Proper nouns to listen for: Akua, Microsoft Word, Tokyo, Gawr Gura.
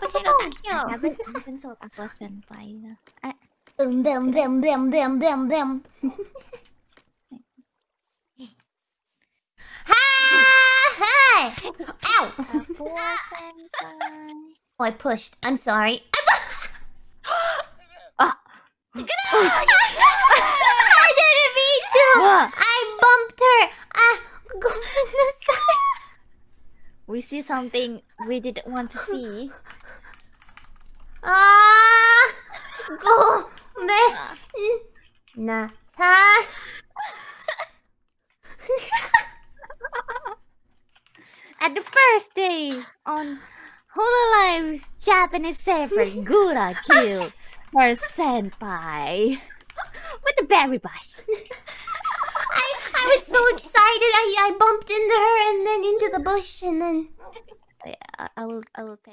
potato Tokyo. I haven't told Aqua Senpai. Hi! Ow! Oh, I pushed. I'm sorry. I didn't mean to! I bumped her! Go on the side. We see something we didn't want to see. Go! Na ta! At the first day on Hololive's Japanese server, Gura killed her senpai with a berry bush. I was so excited. I bumped into her and then into the bush and then I will take.